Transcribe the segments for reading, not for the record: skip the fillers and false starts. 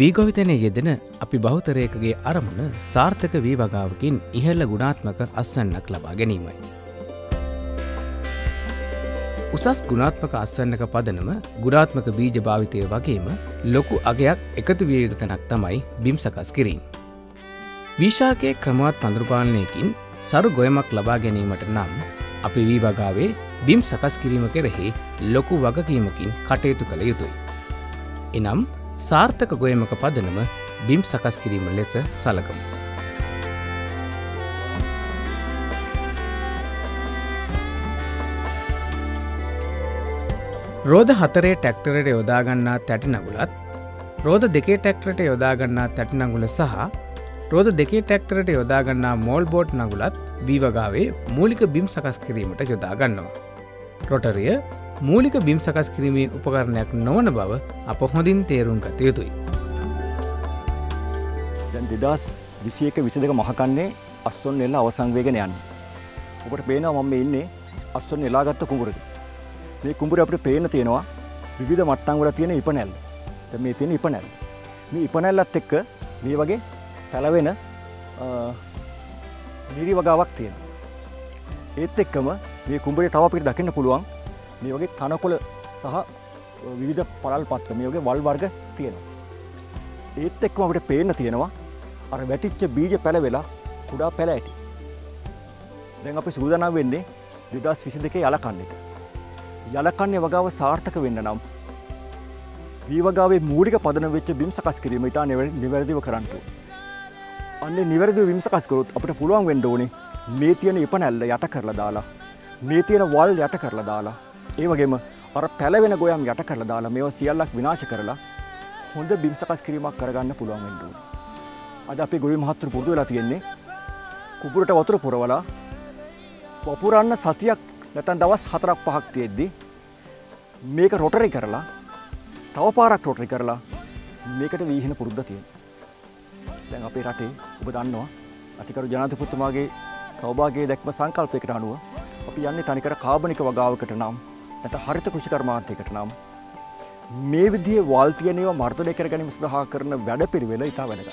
බීගොවිතනය යෙදෙන අපි බහුතරයකගේ අරමුණ සාර්ථක වී වගාවකින් ඉහළ ගුණාත්මක අස්වැන්නක් ලබා ගැනීමයි. උසස් ගුණාත්මක අස්වැන්නක පදනම ගුණාත්මක බීජ භාවිතය වගේම ලොකු අගයක් එකතු විය යුතු තැනක් තමයි බිම් සකස් කිරීම. විශාකයේ ක්‍රමවත් පඳුරුපාලනයකින් සරු ගොයමක් ලබා ගැනීමට නම් අපි වී වගාවේ බිම් සකස් කිරීම කෙරෙහි ලොකු වගකීමකින් කටයුතු කළ යුතුයි. එනම් සාර්ථක ගොයමක පදනම බිම් සකස් කිරීම ලෙස සලකමු. රෝද 4 ට්‍රැක්ටරයට යොදාගන්නා තැටිනඟුලත් රෝද 2 ට්‍රැක්ටරයට යොදාගන්නා තැටිනඟුල සහ රෝද 2 ට්‍රැක්ටරයට යොදාගන්නා මෝල් බෝට් නඟුලත් වීවගාවේ මූලික බිම් සකස් කිරීමට යොදාගන්නවා. රොටරිය මූලික බිම් සකස් කිරීමේ උපකරණයක් නොවන බව අප හොඳින් තේරුම් ගත යුතුයි. දැන් 2021-22 මහකන්නේ අස්වැන්න නෙල්ල අවසන් වේගෙන යන්නේ. ඔබට පේනවා මම මේ ඉන්නේ අස්වැන්න නෙලාගත්තු කුඹුරක. මේ කුඹුරේ අපිට පේන්න තියෙනවා විවිධ මට්ටම් වල තියෙන ඉපනැල්ල. දැන් මේ තියෙන ඉපනැල්ල. මේ ඉපනැල්ලත් එක්ක මේ වගේ පැලවෙන නිරි වගාවක් තියෙනවා. ඒත් එක්කම මේ කුඹුරේ තව අපිට දකින්න පුළුවන් මේ වගේ තනකොළ සහ විවිධ පළල් පත්‍ර මේ වගේ වල් වර්ග තියෙනවා. ඒත් එක්කම අපිට පේන්න තියෙනවා අර වැටිච්ච බීජ පැලවෙලා කුඩා පැල ඇටි. දැන් අපි සූදානම් වෙන්නේ 2022 යලකන්නේට. යලකන්නේ වගාව සාර්ථක වෙන්න නම් වී වගාවේ මූලික පදනම වෙච්ච බිම් සකස් කිරීම ඉතා නිවැරදිව කරන්න ඕනේ. අන්නේ නිවැරදිව බිම් සකස් කරොත් අපිට පුළුවන් වෙන්න ඕනේ මේ තියෙන ඉපනැල්ල යට කරලා දාලා මේ තියෙන වල් යට කරලා දාලා ඒ වගේම අර පැලවෙන ගොයම් යට කරලා දාලා මේවා සියල්ලක් විනාශ කරලා හොඳ බිම් සකස් කිරීමක් කරගන්න පුළුවන් වෙන්න ඕනේ. අද අපේ ගොවි මහත්තුරු පුරුදු වෙලා තියෙන්නේ කුඹුරට වතුර පුරවලා වපුරන්න සතියක් නැත්නම් දවස් 4-5ක් තියෙද්දි මේක රොටරි කරලා තව පාරක් රොටරි කරලා මේකට වීහින පුරුද්ද තියෙනවා. දැන් අපේ රටේ ඔබ දන්නවා අතිකරු ජනාධිපතිතුමාගේ සෞභාග්‍ය දැක්ම සංකල්පයකට අනුව අපි යන්නේ තනිකර කාබනික වගාවකට නම් නැත්නම් හරිත කෘෂිකර්මාන්තයකට නම් මේ විදිහේ වාල්තියනේව මර්ධනය කර ගැනීම සඳහා කරන වැඩපිළිවෙල ඉතා වැදගත්.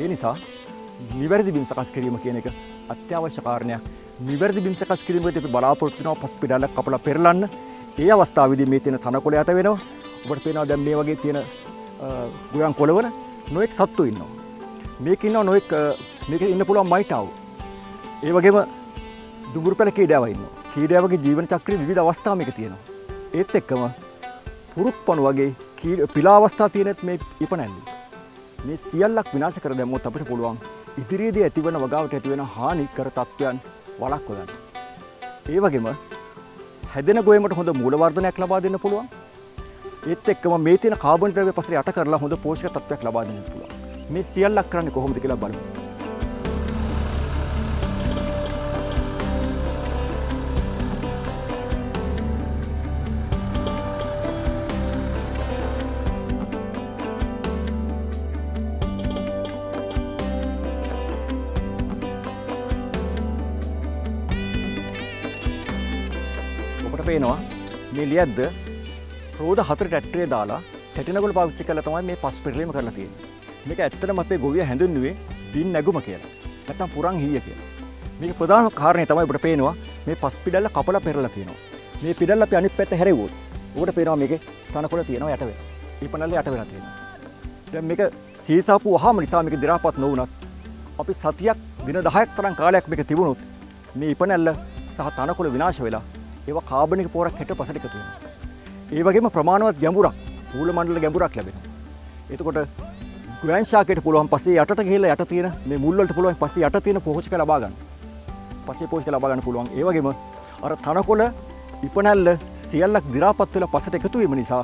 ඒ නිසා නිවැරදි බිම් සකස් කිරීම කියන එක අත්‍යවශ්‍ය කාරණයක්. නිවැරදි බිම් සකස් කිරීමේදී අපි බලාපොරොත්තු වෙනවා පස්පිඩාලක් කපලා පෙරලන්න. ඒ අවස්ථාවේදී මේ තියෙන තනකොළ යට වෙනවා. ඔබට පේනවා දැන් මේ වගේ තියෙන ගුවන් කොළවල නොඑක් සත්තු ඉන්නවා. මේකේ ඉන්නවා නොඑක් මේකේ ඉන්න පුළුවන් මයිටාව්. ඒ වගේම දුඹුරු පැල කීඩාව ඉන්නවා. කීඩාවගේ ජීවන චක්‍රයේ විවිධ අවස්ථා මේක තියෙනවා. ඒත් එක්කම පුරුක්පණු වගේ පිලා අවස්ථා තියෙනත් මේ ඉපනැල්ල. මේ සියල්ලක් විනාශ කර දැමුවොත් අපිට පුළුවන් ඉදිරියේදී ඇතිවන වගාවට ඇතිවන හානිකර තත්ත්වයන් වළක්වා ගන්න. ඒ වගේම හැදෙන ගොයමට හොඳ මූල වර්ධනයක් ලබා දෙන්න පුළුවන්. ඒත් එක්කම මේ තියෙන කාබන් ද්‍රව්‍ය පස්සේ යට කරලා හොඳ පෝෂක තත්ත්වයක් ලබා දෙන්න පුළුවන්. මේ සියල්ලක් කරන්නේ කොහොමද කියලා බලමු. පේනවා මේ ලියද්ද රෝද 4 ටැට්‍රේ දාලා ටැටිනගොල පාවිච්චි කරලා තමයි මේ පස් පෙරලීම කරලා තියෙන්නේ. මේක ඇත්තටම අපේ ගොවිය හැඳින්නුවේ පින් නැගුම කියලා. නැත්තම් පුරන් හීය කියලා. මේක ප්‍රධාන කාරණේ තමයි අපිට පේනවා මේ පස් පිඩල්ල කපලා පෙරලා තියෙනවා. මේ පිඩල්ල අපි අනිත් පැත්ත හැරෙවුවොත් ඔබට පේනවා මේකේ තනකොළ තියෙනවා යට වෙලා. ඉපනල්ල යට වෙලා තියෙනවා. දැන් මේක සීසාපු වහම නිසා මේක දි รา පත් නොවුණත් අපි සතියක් දින 10ක් තරම් කාලයක් මේක තිබුණොත් මේ ඉපනල්ල සහ තනකොළ විනාශ වෙලා ඒවා කාබනික පොරක් හෙට පසට එකතු වෙනවා. ඒ වගේම ප්‍රමාණවත් ගැඹුරක් මූල මණ්ඩල ගැඹුරක් ලැබෙනවා. එතකොට ගුවන් ශාකයට පුළුවන් පස්සේ යටට ගිහිල්ලා යට තියෙන මේ මුල් වලට පුළුවන් පස්සේ යට තියෙන පෝෂක ලබා ගන්න. පස්සේ පෝෂක ලබා ගන්න පුළුවන්. ඒ වගේම අර තනකොළ ඉපනැල්ල සියල්ලක් දි รา පත් වෙලා පසට එකතු වීම නිසා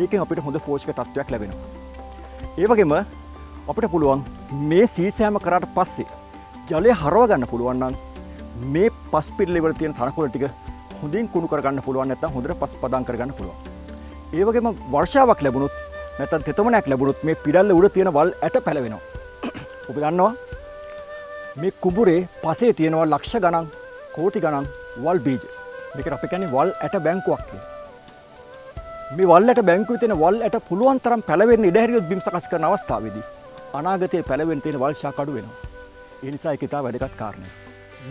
ඒකෙන් අපිට හොඳ පෝෂක තත්වයක් ලැබෙනවා. ඒ වගේම අපිට පුළුවන් මේ සීසෑම කරාට පස්සේ ජලය හරව ගන්න පුළුවන් නම් මේ පස් පිළිලි වල තියෙන තනකොළ ටික හොඳින් කුණු කරගන්න පුළුවන් නැත්නම් හොඳට පස් පදම් කරගන්න පුළුවන්. ඒ වගේම වර්ෂාවක් ලැබුණොත් නැත්නම් තෙතමනයක් ලැබුණොත් මේ පිඩල්ල උඩ තියෙන වල් ඇට පැලවෙනවා. ඔබ දන්නවා මේ කුඹුරේ පසේ තියෙනවා ලක්ෂ ගණන් කෝටි ගණන් වල් බීජ. මේකට අපි කියන්නේ වල් ඇට බැංකුවක් කියලා. මේ වලට බැංකුවේ තියෙන වලට පුළුවන් තරම් පැලවෙන්න ඉඩ හැරියොත් බිම් සකස් කරන අවස්ථාවේදී අනාගතයේ පැලවෙන්න තියෙන වල ශාක අඩු වෙනවා. ඒ නිසා ඒක ඉතා වැදගත් කාරණයක්.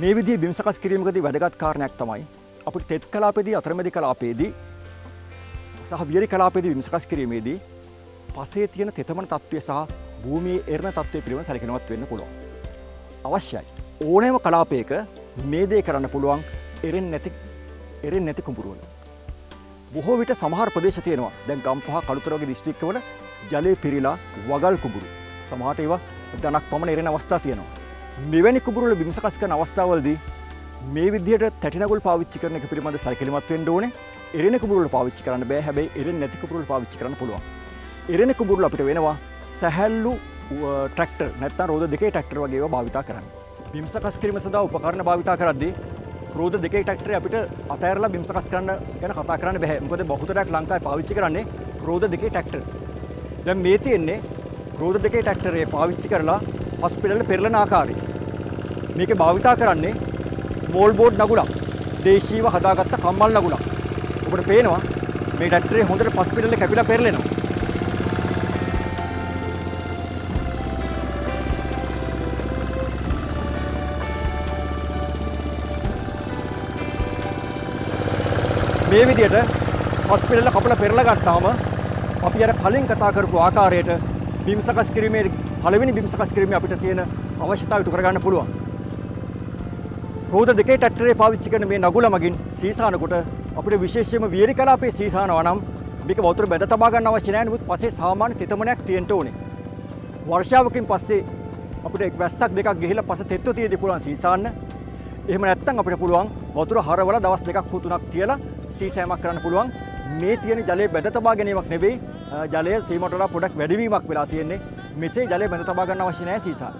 මේ විදිහේ බිම් සකස් කිරීමකදී වැදගත් කාරණයක් තමයි අපිට තෙත් කලාපයේදී අතරමැදි කලාපයේදී සහ වියලි කලාපයේදී බිම් සකස් කිරීමේදී පසේ තියෙන තෙතමන තත්ත්වය සහ භූමියේ එරණ තත්ත්වය පිළිබඳ සැලකිලිමත් වෙන්න පුළුවන්. අවශ්‍යයි. ඕනෑම කලාපයක මේ දේ කරන්න පුළුවන් එරෙන්නේ නැති කුඹුරවල. බොහෝ විට සමහර ප්‍රදේශ තියෙනවා. දැන් ගම්පහ කළුතර වගේ දිස්ත්‍රික්කවල ජලය පිරීලා වගල් කුඹුරු. සමහරට ඒවා ධනක් පමණ එරෙන අවස්ථා තියෙනවා. මෙවැනි කුඹුරවල බිම් සකස් කරන අවස්ථාවවලදී මේ විදිහට තැටිනගුල් පාවිච්චි කරන එක පිළිබඳ සැලකිලිමත් වෙන්න ඕනේ. එරෙන කුඹුරවල පාවිච්චි කරන්න බෑ. හැබැයි එරෙන්නේ නැති කුඹුරවල පාවිච්චි කරන්න පුළුවන්. එරෙන කුඹුරවල අපිට වෙනවා සැහැල්ලු ට්‍රැක්ටර් නැත්නම් රෝද දෙකේ ට්‍රැක්ටර් වගේ ඒවා භාවිතා කරන්න. බිම් සකස් කිරීම සඳහා උපකරණ භාවිතා කරද්දී රෝද දෙකේ ට්‍රැක්ටරේ අපිට අතහැරලා බිම් සකස් කරන්න ගැන කතා කරන්න බෑ. මොකද බහුතරයක් ලංකාවේ පාවිච්චි කරන්නේ රෝද දෙකේ ට්‍රැක්ටර්. දැන් මේ තියෙන්නේ රෝද දෙකේ ට්‍රැක්ටරේ පාවිච්චි කරලා හොස්පිටල් පෙරලන ආකාරය. මේකේ භාවිතා කරන්නේ මෝල් බෝඩ් නගුලක්. දේශීයව හදාගත්ත කම්මල් නගුලක්. ඔබට පේනවා මේ ට්‍රැක්ටරේ හොඳට හොස්පිටල් එක කැපිලා පෙරලෙනවා. මේ විදිහට හොස්පිටල් එක කපලා පෙරලා ගත්තාම අපි අර කලින් කතා කරපු ආකාරයට බිම් සකස් කිරීමේ පළවෙනි බිම් සකස් කිරීමේ අපිට තියෙන අවශ්‍යතාව ඉටු කරගන්න පුළුවන්. රෝද දෙකේ ට්‍රැක්ටරේ පාවිච්චි කරන මේ නගුල මගින් සීසානකොට අපිට විශේෂයෙන්ම වියලි කලාපයේ සීසානවා නම් මේක වතුර බැඳ තබා ගන්න අවශ්‍ය නැහැ. නමුත් පස්සේ සාමාන්‍ය තෙතමනයක් තියෙන්න ඕනේ. වර්ෂාවකින් පස්සේ අපිට එක් වැස්සක් දෙකක් ගිහිලා පස්සේ තෙත්ව තියෙදි පුළුවන් සීසාන්න. එහෙම නැත්නම් අපිට පුළුවන් වතුර හරවලා දවස් දෙකක් හෝ තුනක් තියලා සීසෑමක් කරන්න පුළුවන්. මේ තියෙන ජලය බැඳ තබා ගැනීමක් නෙවෙයි. ජලය සීමාවට වඩා පොඩක් වැඩිවීමක් වෙලා තියෙන්නේ. මෙසේ ජලය බැඳ තබා ගන්න අවශ්‍ය නැහැ සීසා.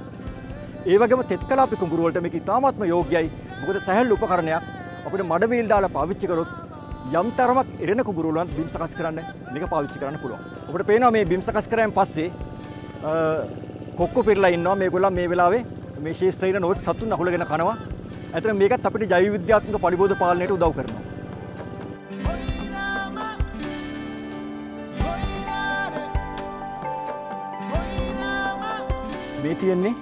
ඒ වගේම තෙත් කලාප කුඹුර වලට මේක ඉතාමත්ම යෝග්‍යයි. මොකද සැහැල්ලු උපකරණයක් අපිට මඩ වීල් දාලා පාවිච්චි කරොත් යම් තරමක් එරෙන කුඹුර වලත් බිම් සකස් කරන්න මේක පාවිච්චි කරන්න පුළුවන්. අපිට පේනවා මේ බිම් සකස් කරායින් පස්සේ කොක්කු පිරලා ඉන්නවා. මේගොල්ලන් මේ වෙලාවේ මේ ශේෂ්ත්‍රයේ නොයෙක් සතුන් අහුලගෙන කනවා. ඇත්තට මේකත් අපිට ජෛව විද්‍යාත්මක පරිබෝධ පාලනයට උදව් කරනවා. මේ තියෙන්නේ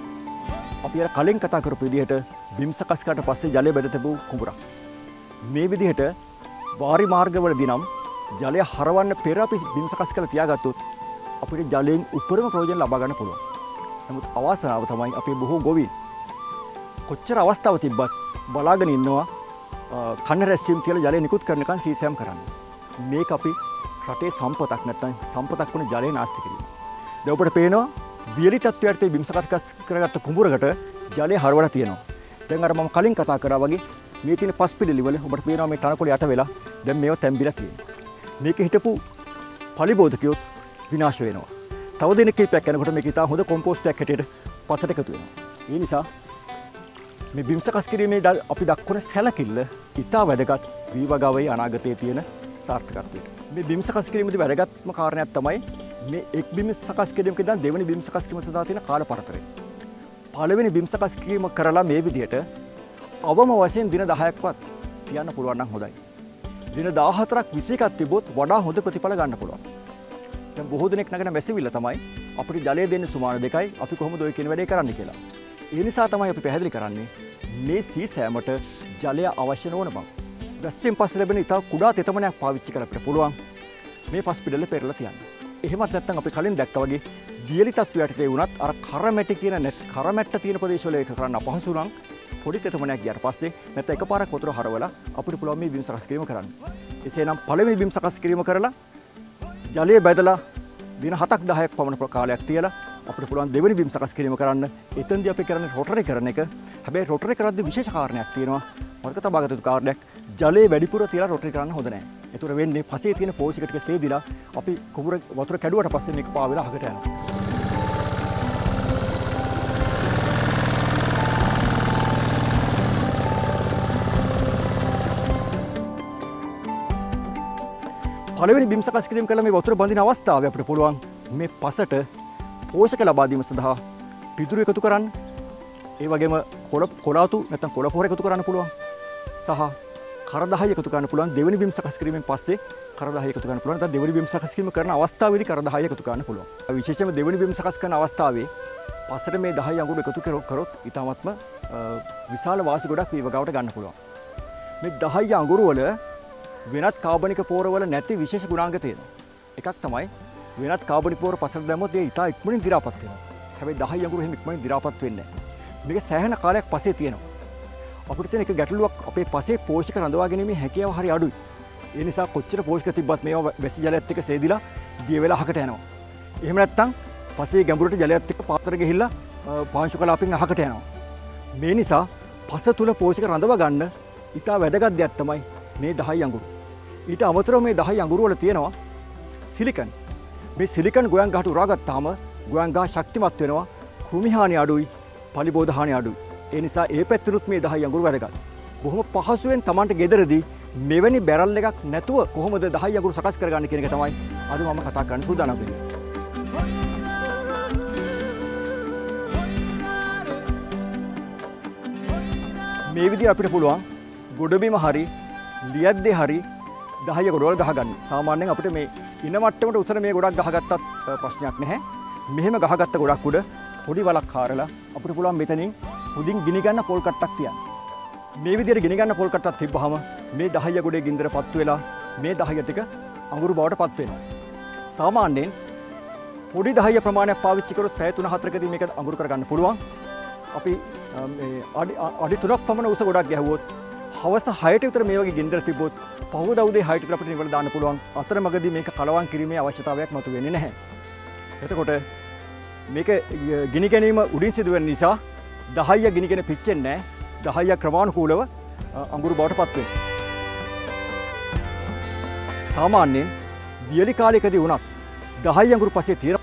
අපි අර කලින් කතා කරපු විදිහට බිම් සකස් කරාට පස්සේ ජලය බැඳ තිබු කුඹුරක්. මේ විදිහට වාරි මාර්ගවලදී නම් ජලය හරවන්න පෙර අපි බිම් සකස් කරලා තියාගත්තොත් අපිට ජලයෙන් උපරිම ප්‍රයෝජන ලබා ගන්න පුළුවන්. නමුත් අවසානාව තමයි අපේ බොහෝ ගොවීන් කොච්චර අවස්ථාව තිබ්බත් බලාගෙන ඉන්නවා කන්න රැස්වීම් තියලා ජලය නිකුත් කරනකන් සීසෑම් කරන්න. මේක අපි රටේ සම්පතක් නැත්නම් සම්පතක් වුණ ජලය නාස්ති කිරීම. දැන් ඔබට පේනවා වියලි තත්ත්වයට බිම් සකස් කරගත්ත කුඹුරකට ජලය හරවලා තියෙනවා. දැන් අර මම කලින් කතා කරා වගේ මේ තියෙන පස් පිළිලි වල ඔබට පේනවා මේ තනකොළ යට වෙලා දැන් මේව තැම්බිලා තියෙනවා. මේකේ හිටපු පලිබෝධකයොත් විනාශ වෙනවා. තව දින කිහිපයක් යනකොට මේක ඉතාම හොඳ කොම්පෝස්ට් එකක් හැටියට පසට එකතු වෙනවා. ඒ නිසා මේ බිම් සකස් කිරීමේ අපි දක්වන සැලකිල්ල ඉතා වැදගත් වීවගාවේ අනාගතයේ තියෙන සාර්ථකත්වයට. මේ බිම් සකස් කිරීමේදී වැදගත්ම කාරණයක් තමයි මේ එක් බිම් සකස් කිරීමක ඉඳන් දෙවෙනි බිම් සකස් කිරීම සඳහා තියෙන කාල පරතරය. පළවෙනි බිම් සකස් කිරීම කරලා මේ විදිහට අවම වශයෙන් දින 10ක්වත් තියන්න පුළුවන් නම් හොඳයි. දින 14ක් 21ක් තිබොත් වඩා හොඳ ප්‍රතිඵල ගන්න පුළුවන්. දැන් බොහෝ දිනක් නැගෙන මැසිවිල්ල තමයි අපිට ජලය දෙන්නේ සුමාන 2යි. අපි කොහොමද ඔය කියන වැඩේ කරන්න කියලා. ඒ නිසා තමයි අපි පැහැදිලි කරන්නේ මේ සීසෑමට ජලය අවශ්‍ය නොවන බව. වැස්සෙන් පස්සේ ලැබෙන ඉතා කුඩා තෙතමනයක් පාවිච්චි කරලා පුළුවන් මේ පස් පිඩල පෙරලා තියන්න. එහෙමත් නැත්නම් අපි කලින් දැක්කා වගේ වියලි තත්ත්වයට තේ වුණත් අර කරමැටි කියන කරමැට්ට තියෙන ප්‍රදේශවල ඒක කරන්න අපහසු නම් පොඩි තෙතමනයක් ගියාට පස්සේ නැත්නම් එකපාරක් වතුර හරවලා අපිට පුළුවන් මේ බිම් සකස් කිරීම කරන්න. එසේනම් පළවෙනි බිම් සකස් කිරීම කරලා ජලය බැදලා දින 7ක් 10ක් පමණ කාලයක් තියලා අපිට පුළුවන් දෙවෙනි බිම් සකස් කිරීම කරන්න. එතෙන්දී අපි කරන්නේ රොටරේ කරන එක. හැබැයි රොටරේ කරද්දී විශේෂ කාරණයක් තියෙනවා. වර්ග තබාගත යුතු කාරණයක්. ජලයේ වැඩිපුර තියලා රොටරේ කරන්න හොඳ නැහැ. ඒතර වෙන්නේ පසේ තියෙන පෝෂක ටික සේදිලා අපි කුඹුර වතුර කැඩුවට පස්සේ මේක පාවෙලා අහකට යනවා. පළවෙනි බිම් සකස් කිරීම කළා මේ වතුර බඳින අවස්ථාවේ අපිට පුළුවන් මේ පසට පෝෂක ලබා දීම සඳහා පිදුරු එකතු කරන්න. ඒ වගේම කොළ කොළාතු නැත්නම් කොළ පොහොර එකතු කරන්න පුළුවන්. සහ කරදහය එකතු කරන්න පුළුවන්. දෙවෙනි බිම් සකස් කිරීමෙන් පස්සේ කරදහය එකතු කරන්න පුළුවන්. නැත්නම් දෙවෙනි බිම් සකස් කිරීම කරන අවස්ථාවේදී කරදහය එකතු කරන්න පුළුවන්. විශේෂයෙන්ම දෙවෙනි බිම් සකස් කරන අවස්ථාවේ පස්සට මේ 10 අඟුරු එකතු කරොත් ඊටාත්ම විශාල වාසි ගොඩක් මේ වගාවට ගන්න පුළුවන්. මේ 10 අඟුරු වල වෙනත් කාබනික පෝරවල නැති විශේෂ ගුණාංග තියෙනවා. එකක් තමයි වෙනත් කාබනික පෝර පස්සට දැම්මොත් ඒ ඊටා ඉක්මනින් දි รา පත් වෙනවා. හැබැයි 10 අඟුරු එහෙම ඉක්මනින් දි รา පත් වෙන්නේ නැහැ. මේක සෑහෙන කාලයක් පස්සේ තියෙනවා. අපිට තියෙන එක ගැටලුවක් අපේ පසේ පෝෂක රඳවා ගැනීමේ හැකියාව හරි අඩුයි. ඒ නිසා කොච්චර පෝෂක තිබ්බත් මේවා වැසි ජලයත් එක්ක සේදිලා දිය වෙලා අහකට යනවා. එහෙම නැත්නම් පසේ ගැඹුරට ජලයත් එක්ක පාතර ගිහිල්ලා පාංශු කලාපෙන් අහකට යනවා. මේ නිසා පස තුල පෝෂක රඳවා ගන්න ඉතා වැදගත් දෙයක් තමයි මේ 10 අඟුරු. ඊට අමතරව මේ 10 අඟුරු වල තියෙනවා සිලිකන්. මේ සිලිකන් ගොයන් ගහට උරා ගත්තාම ගොයන් ගහ ශක්තිමත් වෙනවා. කෘමි හානිය අඩුයි, පලිබෝධ හානිය අඩුයි. ඒ නිසා ඒ පැත්තලුත් මේ 10 අඟුරු වැඩගත්. බොහොම පහසුවෙන් Tamanට ගෙදරදී මෙවැනි බැරල් එකක් නැතුව කොහොමද 10 අඟුරු සකස් කරගන්න කියන එක තමයි අද මම කතා කරන්න සූදානම් වෙන්නේ. මේ විදිහට අපිට පුළුවන් ගොඩබිම හරි ලියද්දේ හරි 10 අඟුරු වල ගහගන්න. සාමාන්‍යයෙන් අපිට මේ ඉන මට්ටමට උසර මේ ගොඩක් ගහගත්තත් ප්‍රශ්නයක් නැහැ. මෙහෙම ගහගත්ත ගොඩක් උඩ පොඩි වලක් කාරලා අපිට පුළුවන් මෙතනින් හොඳින් ගිනි ගන්න පොල් කට්ටක් තියන්න. මේ විදිහට ගිනි ගන්න පොල් කට්ටක් තිබ්බහම මේ 10 ගොඩේ ගින්දර පත්තු වෙලා මේ 10 ටික අඟුරු බවට පත් වෙනවා. සාමාන්‍යයෙන් පොඩි 10 ප්‍රමාණයක් පාවිච්චි කරොත් පැය 3-4කදී මේක අඟුරු කරගන්න පුළුවන්. අපි මේ අඩි 3ක් පමණ උස ගොඩක් ගැහුවොත් හවස 6ට විතර මේ වගේ ගින්දර තිබ්බොත් පහුවදා උදේ 6ට විතර අපිට නිවල දාන්න පුළුවන්. අතරමඟදී මේක කලවම් කිරීමේ අවශ්‍යතාවයක් මතුවෙන්නේ නැහැ. එතකොට මේක ගිනි ගැනීම උඩින් සිදුවෙන නිසා 10 ගිනිගෙන පිච්චෙන්නේ නැහැ. 10 ක්‍රමානුකූලව අඟුරු බවට පත් වෙනවා. සාමාන්‍යයෙන් වියලි කාලයකදී වුණත් 10 අඟුරු පස්සේ තියෙන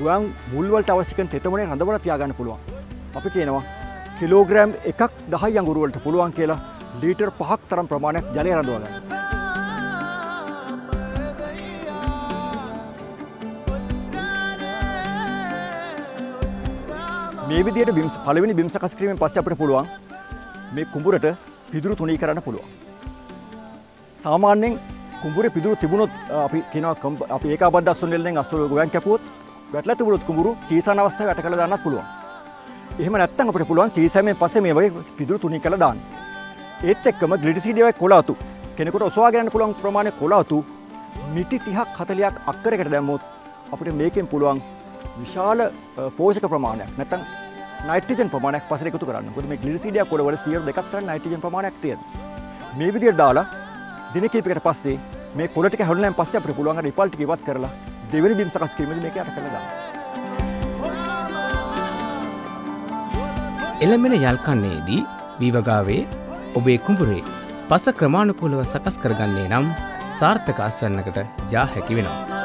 ගොයන් මුල් වලට අවශ්‍ය කරන තෙතමනේ රඳවලා තියාගන්න පුළුවන්. අපි කියනවා කිලෝග්‍රෑම් එකක් 10 අඟුරු වලට පුළුවන් කියලා ලීටර් 5ක් තරම් ප්‍රමාණයක් ජලය රඳවා ගන්න. මේ විදිහට බිම්ස් පළවෙනි බිම් සකස් කිරීමෙන් පස්සේ අපිට පුළුවන් මේ කුඹුරට පිදුරු තුනී කරන්න පුළුවන්. සාමාන්‍යයෙන් කුඹුරේ පිදුරු තිබුණොත් අපි කියනවා අපි ඒකාබද්ධ අස්වැන්නලෙන් අස්වැන්න ගොයන් කැපුවොත් වැටලා තිබුණොත් කුඹුරු සීසන අවස්ථාවේ වැට කළා දාන්නත් පුළුවන්. එහෙම නැත්නම් අපිට පුළුවන් සීසමෙන් පස්සේ මේ වගේ පිදුරු තුනී කරලා දාන්න. ඒත් එක්කම ග්ලිටසිඩ් එකේ කොළ අතු කෙනෙකුට ඔසවා ගන්න පුළුවන් ප්‍රමාණය කොළ අතු මිටි 30ක් 40ක් අක්කරයකට දැම්මොත් අපිට මේකෙන් පුළුවන් විශාල පෝෂක ප්‍රමාණයක් නැත්නම් නයිට්‍රජන් ප්‍රමාණයක් පස්සේ එකතු කරන්න. මොකද මේ ග්ලිසීඩියා කොළ වල 2% තරම් නයිට්‍රජන් ප්‍රමාණයක් තියෙනවා. මේ විදිහට දාලා දින කිහිපයකට පස්සේ මේ කොළ ටික හැදුණාන් පස්සේ අපිට පුළුවන් අර ඉපල් ටික ඉවත් කරලා දෙවෙනි බිම් සකස් කිරීමේදී මේක යට කරලා දාන්න. එළමෙන යල්කන්නේදී වීවගාවේ ඔබේ කුඹුරේ පස ක්‍රමානුකූලව සකස් කරගන්නේ නම් සාර්ථක ආශ්‍රයනකට යා හැකි වෙනවා.